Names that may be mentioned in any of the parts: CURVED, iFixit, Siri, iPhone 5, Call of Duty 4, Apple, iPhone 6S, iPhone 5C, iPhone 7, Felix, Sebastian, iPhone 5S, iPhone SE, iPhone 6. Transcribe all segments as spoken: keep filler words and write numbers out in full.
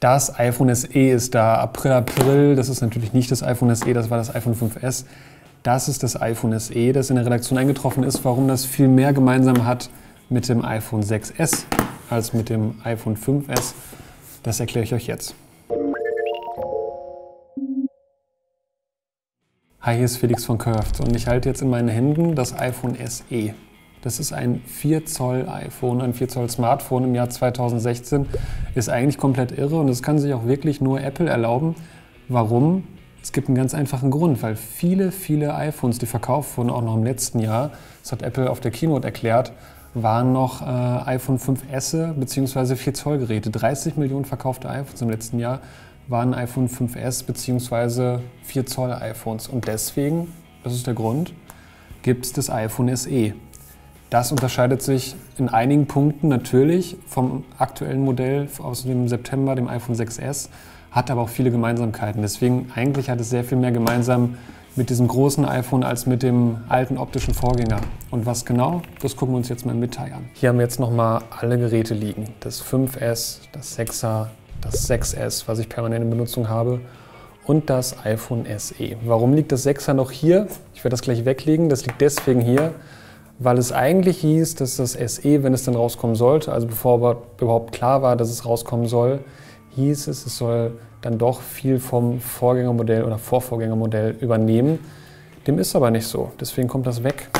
Das iPhone S E ist da, April, April. Das ist natürlich nicht das iPhone S E, das war das iPhone fünf S. Das ist das iPhone S E, das in der Redaktion eingetroffen ist, warum das viel mehr gemeinsam hat mit dem iPhone sechs S als mit dem iPhone fünf S. Das erkläre ich euch jetzt. Hi, hier ist Felix von Curve und ich halte jetzt in meinen Händen das iPhone S E. Das ist ein vier Zoll iPhone, ein vier Zoll Smartphone im Jahr zweitausendsechzehn. Ist eigentlich komplett irre und das kann sich auch wirklich nur Apple erlauben. Warum? Es gibt einen ganz einfachen Grund, weil viele, viele iPhones, die verkauft wurden, auch noch im letzten Jahr, das hat Apple auf der Keynote erklärt, waren noch äh, iPhone fünf S bzw. vier Zoll Geräte. dreißig Millionen verkaufte iPhones im letzten Jahr waren iPhone fünf S bzw. vier Zoll iPhones. Und deswegen, das ist der Grund, gibt es das iPhone S E. Das unterscheidet sich in einigen Punkten natürlich vom aktuellen Modell aus dem September, dem iPhone sechs S, hat aber auch viele Gemeinsamkeiten. Deswegen eigentlich hat es sehr viel mehr gemeinsam mit diesem großen iPhone als mit dem alten optischen Vorgänger. Und was genau, das gucken wir uns jetzt mal im Detail an. Hier haben wir jetzt nochmal alle Geräte liegen. Das fünf S, das sechser, das sechs S, was ich permanent in Benutzung habe. Und das iPhone S E. Warum liegt das sechser noch hier? Ich werde das gleich weglegen. Das liegt deswegen hier, weil es eigentlich hieß, dass das S E, wenn es dann rauskommen sollte, also bevor überhaupt klar war, dass es rauskommen soll, hieß es, es soll dann doch viel vom Vorgängermodell oder Vorvorgängermodell übernehmen. Dem ist aber nicht so, deswegen kommt das weg.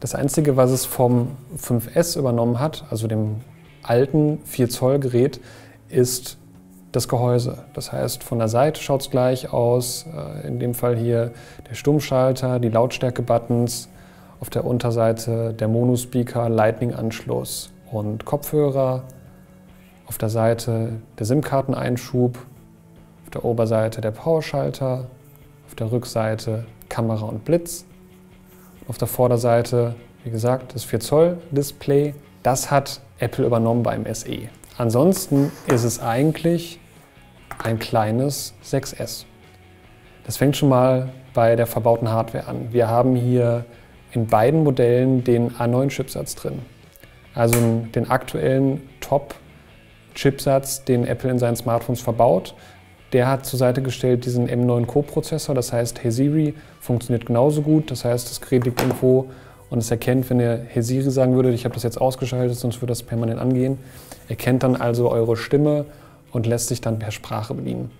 Das Einzige, was es vom fünf S übernommen hat, also dem alten vier Zoll Gerät, ist das Gehäuse. Das heißt, von der Seite schaut es gleich aus, in dem Fall hier der Stummschalter, die Lautstärke-Buttons, auf der Unterseite der Mono-Speaker, Lightning-Anschluss und Kopfhörer. Auf der Seite der SIM-Karteneinschub, auf der Oberseite der Powerschalter, auf der Rückseite Kamera und Blitz. Auf der Vorderseite, wie gesagt, das vier Zoll Display. Das hat Apple übernommen beim S E. Ansonsten ist es eigentlich ein kleines sechs S. Das fängt schon mal bei der verbauten Hardware an. Wir haben hier in beiden Modellen den A neun Chipsatz drin. Also den aktuellen Top-Chipsatz, den Apple in seinen Smartphones verbaut. Der hat zur Seite gestellt diesen M neun Co-Prozessor, das heißt, Hey Siri funktioniert genauso gut. Das heißt, das Gerät liegt irgendwo und es erkennt, wenn ihr Hey Siri sagen würdet, ich habe das jetzt ausgeschaltet, sonst würde das permanent angehen. Erkennt dann also eure Stimme und lässt sich dann per Sprache bedienen.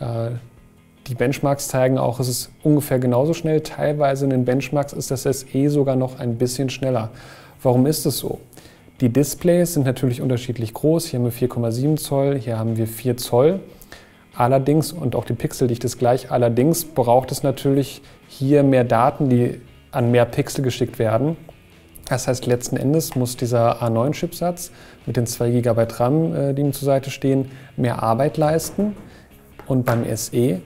Äh, Die Benchmarks zeigen auch, es ist ungefähr genauso schnell. Teilweise in den Benchmarks ist das S E sogar noch ein bisschen schneller. Warum ist es so? Die Displays sind natürlich unterschiedlich groß. Hier haben wir vier Komma sieben Zoll, hier haben wir vier Zoll. Allerdings, und auch die Pixeldichte ist gleich, allerdings braucht es natürlich hier mehr Daten, die an mehr Pixel geschickt werden. Das heißt, letzten Endes muss dieser A neun Chipsatz mit den zwei Gigabyte RAM, die ihm zur Seite stehen, mehr Arbeit leisten. Und beim S E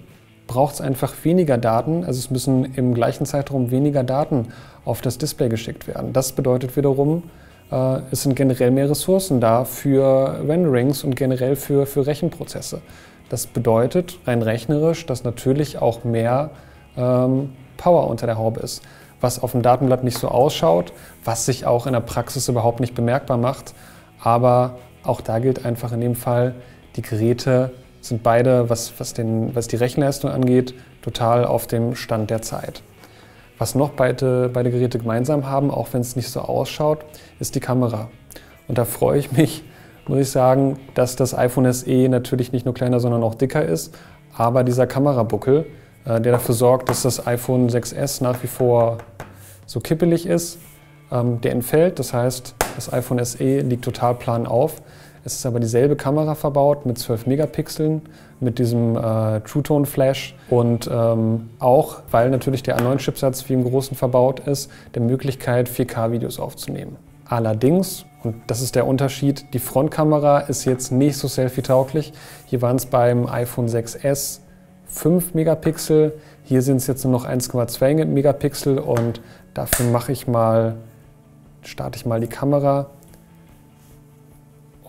braucht es einfach weniger Daten, also es müssen im gleichen Zeitraum weniger Daten auf das Display geschickt werden. Das bedeutet wiederum, äh, es sind generell mehr Ressourcen da für Renderings und generell für, für Rechenprozesse. Das bedeutet rein rechnerisch, dass natürlich auch mehr ähm, Power unter der Haube ist, was auf dem Datenblatt nicht so ausschaut, was sich auch in der Praxis überhaupt nicht bemerkbar macht. Aber auch da gilt einfach in dem Fall, die Geräte sind beide, was, was, den, was die Rechenleistung angeht, total auf dem Stand der Zeit. Was noch beide, beide Geräte gemeinsam haben, auch wenn es nicht so ausschaut, ist die Kamera. Und da freue ich mich, muss ich sagen, dass das iPhone S E natürlich nicht nur kleiner, sondern auch dicker ist. Aber dieser Kamerabuckel, äh, der dafür sorgt, dass das iPhone sechs S nach wie vor so kippelig ist, ähm, der entfällt. Das heißt, das iPhone S E liegt total plan auf. Es ist aber dieselbe Kamera verbaut mit zwölf Megapixeln, mit diesem äh, True-Tone-Flash und ähm, auch, weil natürlich der A neun Chipsatz wie im Großen verbaut ist, der Möglichkeit, vier K Videos aufzunehmen. Allerdings, und das ist der Unterschied, die Frontkamera ist jetzt nicht so selfie-tauglich. Hier waren es beim iPhone sechs S fünf Megapixel, hier sind es jetzt nur noch eins Komma zwei Megapixel und dafür mache ich mal, starte ich mal die Kamera.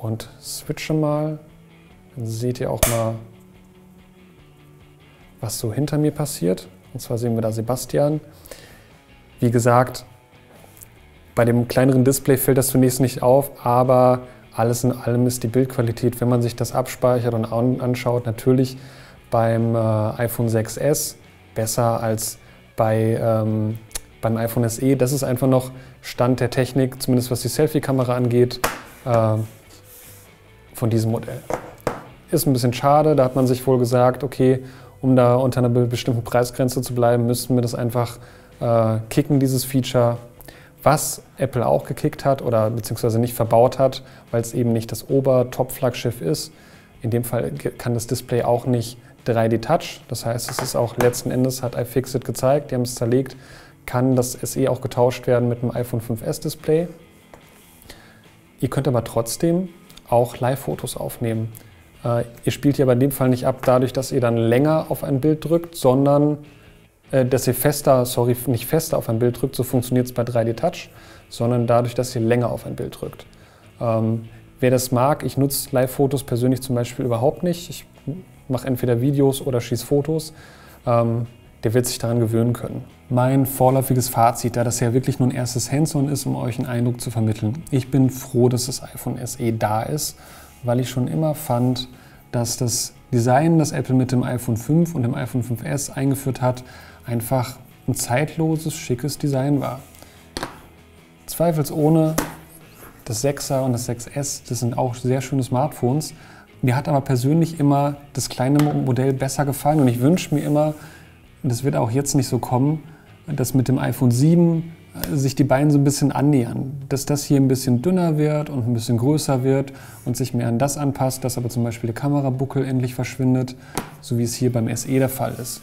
Und switche mal, dann seht ihr auch mal, was so hinter mir passiert. Und zwar sehen wir da Sebastian. Wie gesagt, bei dem kleineren Display fällt das zunächst nicht auf, aber Alles in allem ist die Bildqualität, wenn man sich das abspeichert und anschaut, natürlich beim äh, iPhone sechs S besser als bei, ähm, beim iPhone S E. Das ist einfach noch Stand der Technik, zumindest was die Selfie-Kamera angeht, äh, von diesem Modell. Ist ein bisschen schade, da hat man sich wohl gesagt, okay, um da unter einer bestimmten Preisgrenze zu bleiben, müssten wir das einfach äh, kicken, dieses Feature. Was Apple auch gekickt hat oder beziehungsweise nicht verbaut hat, weil es eben nicht das Ober-Top-Flaggschiff ist. In dem Fall kann das Display auch nicht drei D Touch. Das heißt, es ist auch letzten Endes, hat iFixit gezeigt, die haben es zerlegt, kann das S E auch getauscht werden mit einem iPhone fünf S Display. Ihr könnt aber trotzdem auch Live-Fotos aufnehmen. Äh, ihr spielt hier aber in dem Fall nicht ab, dadurch, dass ihr dann länger auf ein Bild drückt, sondern dass ihr fester, sorry, nicht fester auf ein Bild drückt, so funktioniert es bei drei D Touch, sondern dadurch, dass ihr länger auf ein Bild drückt. Ähm, wer das mag, ich nutze Live-Fotos persönlich zum Beispiel überhaupt nicht. Ich mache entweder Videos oder schieße Fotos. Ähm, der wird sich daran gewöhnen können. Mein vorläufiges Fazit, da das ja wirklich nur ein erstes Hands-on ist, um euch einen Eindruck zu vermitteln. Ich bin froh, dass das iPhone S E da ist, weil ich schon immer fand, dass das Design, das Apple mit dem iPhone fünf und dem iPhone fünf S eingeführt hat, einfach ein zeitloses, schickes Design war. Zweifelsohne das sechser und das sechs S, das sind auch sehr schöne Smartphones. Mir hat aber persönlich immer das kleine Modell besser gefallen und ich wünsche mir immer, das wird auch jetzt nicht so kommen, dass mit dem iPhone sieben sich die beiden so ein bisschen annähern. Dass das hier ein bisschen dünner wird und ein bisschen größer wird und sich mehr an das anpasst, dass aber zum Beispiel der Kamerabuckel endlich verschwindet, so wie es hier beim S E der Fall ist.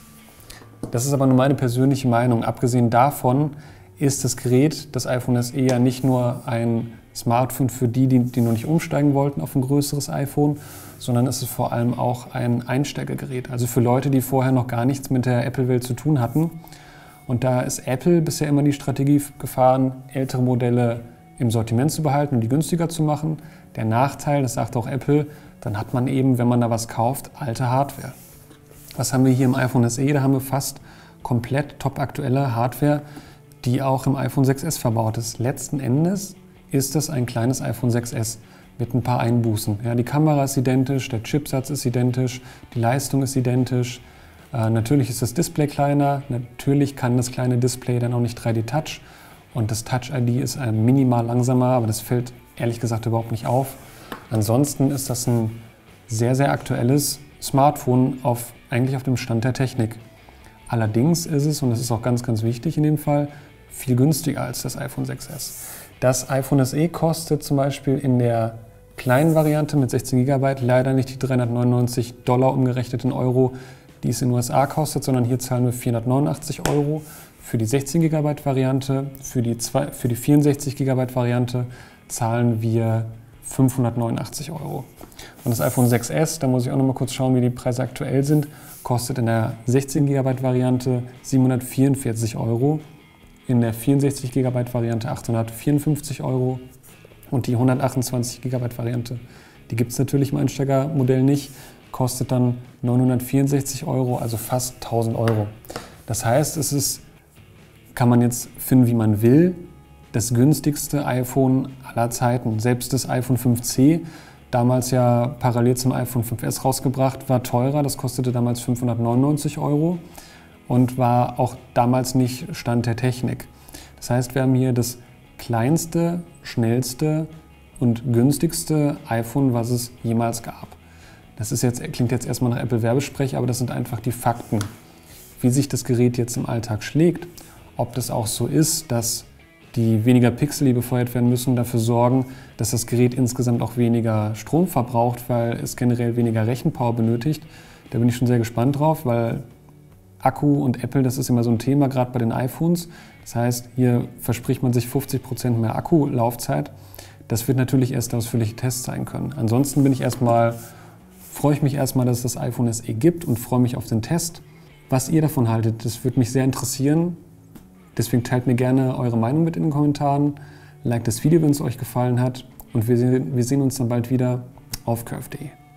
Das ist aber nur meine persönliche Meinung. Abgesehen davon ist das Gerät, das iPhone S E, ja nicht nur ein Smartphone für die, die, die noch nicht umsteigen wollten auf ein größeres iPhone, sondern es ist vor allem auch ein Einsteigergerät. Also für Leute, die vorher noch gar nichts mit der Apple-Welt zu tun hatten. Und da ist Apple bisher immer die Strategie gefahren, ältere Modelle im Sortiment zu behalten und die günstiger zu machen. Der Nachteil, das sagt auch Apple, dann hat man eben, wenn man da was kauft, alte Hardware. Was haben wir hier im iPhone S E? Da haben wir fast komplett topaktuelle Hardware, die auch im iPhone sechs S verbaut ist. Letzten Endes ist das ein kleines iPhone sechs S mit ein paar Einbußen. Ja, die Kamera ist identisch, der Chipsatz ist identisch, die Leistung ist identisch. Äh, natürlich ist das Display kleiner, natürlich kann das kleine Display dann auch nicht drei D Touch und das Touch I D ist äh, minimal langsamer, aber das fällt ehrlich gesagt überhaupt nicht auf. Ansonsten ist das ein sehr, sehr aktuelles Smartphone auf eigentlich auf dem Stand der Technik. Allerdings ist es, und das ist auch ganz, ganz wichtig in dem Fall, viel günstiger als das iPhone sechs S. Das iPhone S E kostet zum Beispiel in der kleinen Variante mit sechzehn Gigabyte leider nicht die dreihundertneunundneunzig Dollar umgerechnet in Euro, die es in den U S A kostet, sondern hier zahlen wir vierhundertneunundachtzig Euro für die sechzehn Gigabyte Variante. Für die, für die vierundsechzig Gigabyte Variante zahlen wir fünfhundertneunundachtzig Euro. Und das iPhone sechs S, da muss ich auch noch mal kurz schauen, wie die Preise aktuell sind, kostet in der sechzehn Gigabyte Variante siebenhundertvierundvierzig Euro, in der vierundsechzig Gigabyte Variante achthundertvierundfünfzig Euro und die hundertachtundzwanzig Gigabyte Variante, die gibt es natürlich im Einsteigermodell nicht, kostet dann neunhundertvierundsechzig Euro, also fast tausend Euro. Das heißt, es ist, kann man jetzt finden, wie man will, das günstigste iPhone aller Zeiten. Selbst das iPhone fünf C, damals ja parallel zum iPhone fünf S rausgebracht, war teurer. Das kostete damals fünfhundertneunundneunzig Euro und war auch damals nicht Stand der Technik. Das heißt, wir haben hier das kleinste, schnellste und günstigste iPhone, was es jemals gab. Das ist jetzt, klingt jetzt erstmal nach Apple-Werbesprech, aber das sind einfach die Fakten. Wie sich das Gerät jetzt im Alltag schlägt, ob das auch so ist, dass die weniger Pixel, die befeuert werden müssen, dafür sorgen, dass das Gerät insgesamt auch weniger Strom verbraucht, weil es generell weniger Rechenpower benötigt. Da bin ich schon sehr gespannt drauf, weil Akku und Apple, das ist immer so ein Thema, gerade bei den iPhones. Das heißt, hier verspricht man sich fünfzig Prozent mehr Akkulaufzeit. Das wird natürlich erst ausführliche Tests sein können. Ansonsten bin ich erstmal, freue ich mich erstmal, dass es das iPhone S E gibt und freue mich auf den Test. Was ihr davon haltet, das würde mich sehr interessieren. Deswegen teilt mir gerne eure Meinung mit in den Kommentaren, liked das Video, wenn es euch gefallen hat und wir sehen, wir sehen uns dann bald wieder auf Curve punkt de.